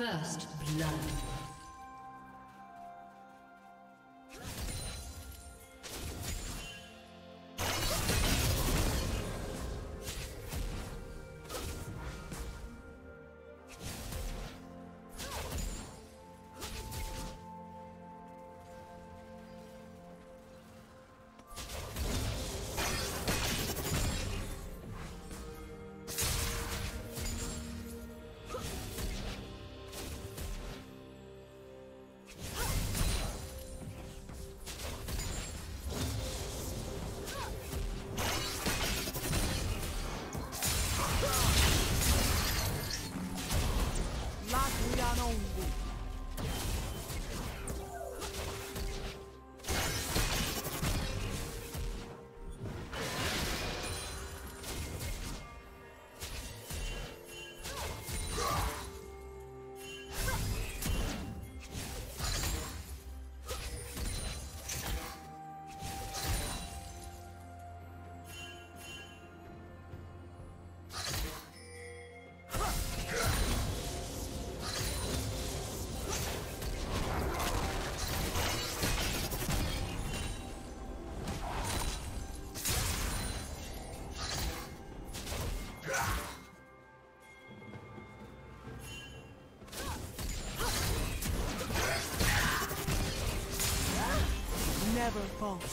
First blood. Never falter.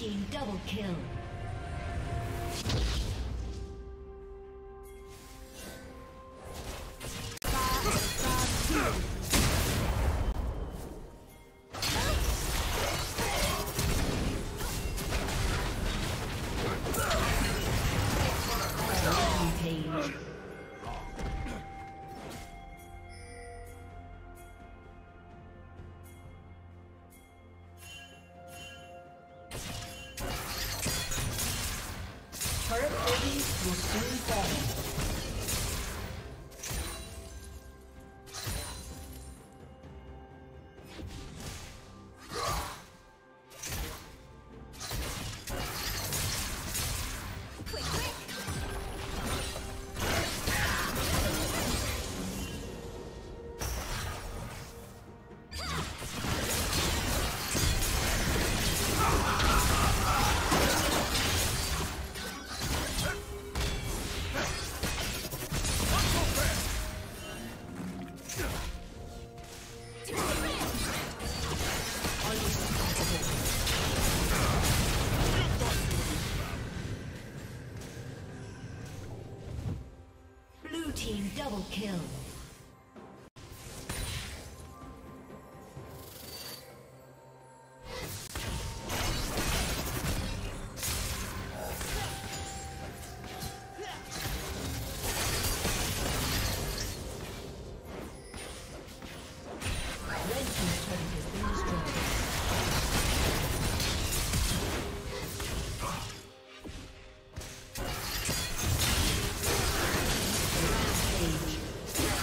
Team double kill. Double kill. Yeah.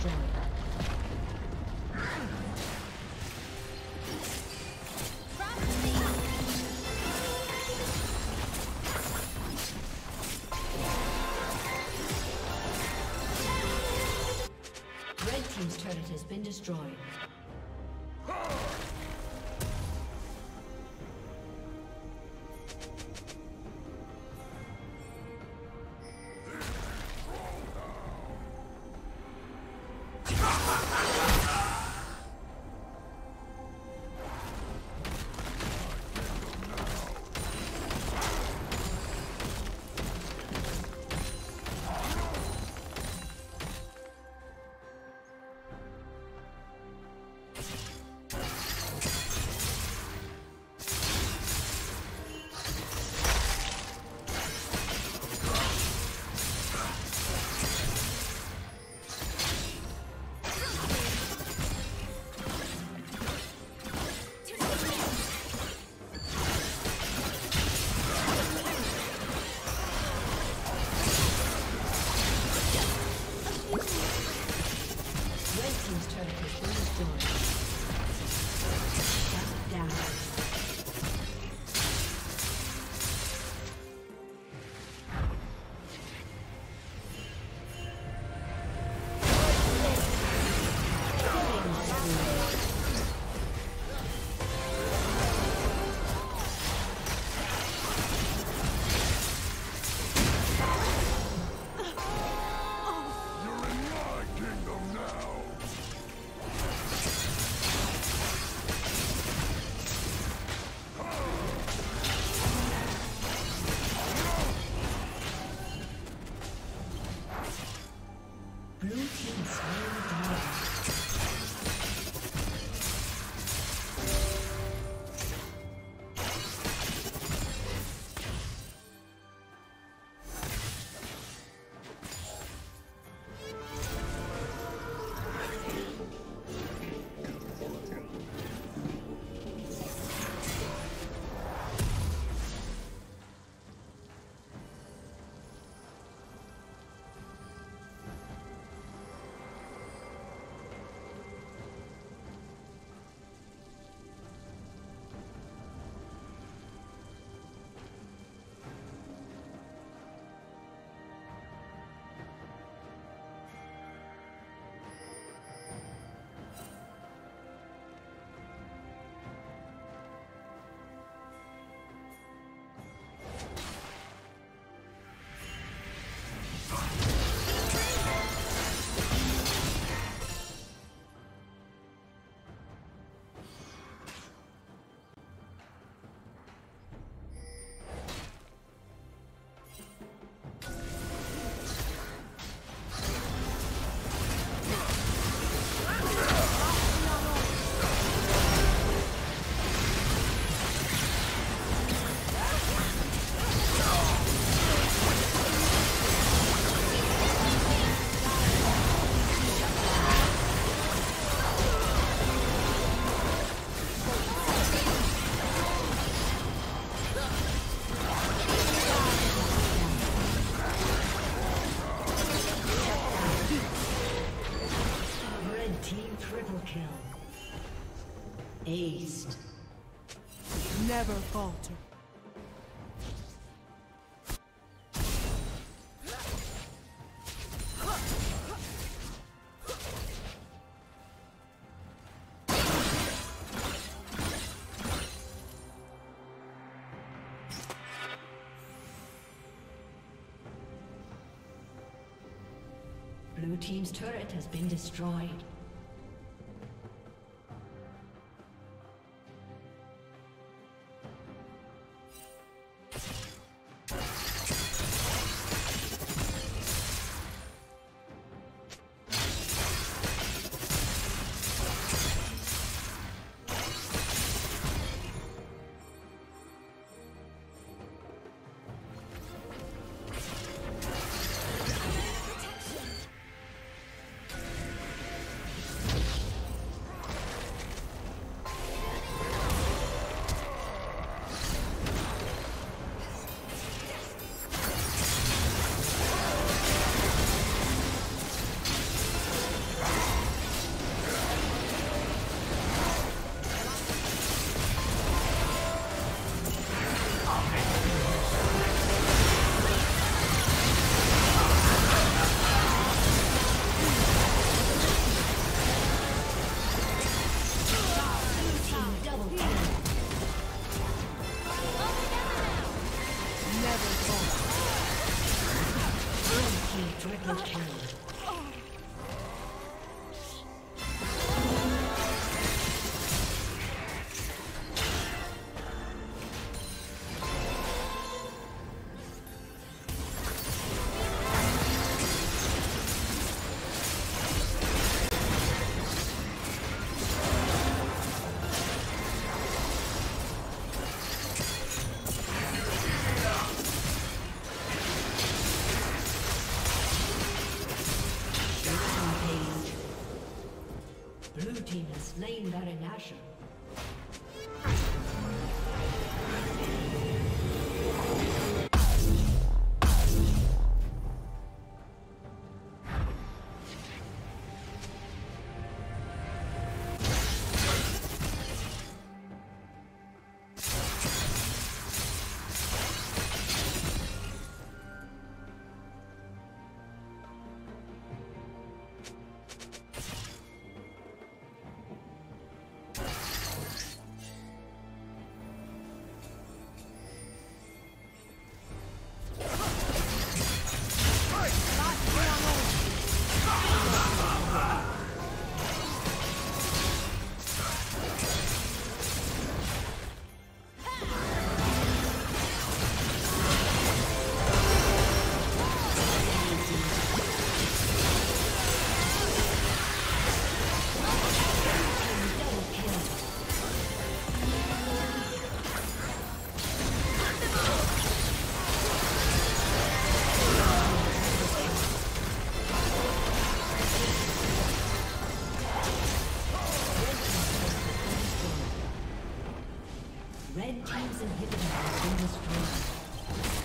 stronger. Red team's turret has been destroyed. Aced. Never falter. Blue team's turret has been destroyed. Double kill. Slain Baron Nashor. Red team's inhibitor has been destroyed.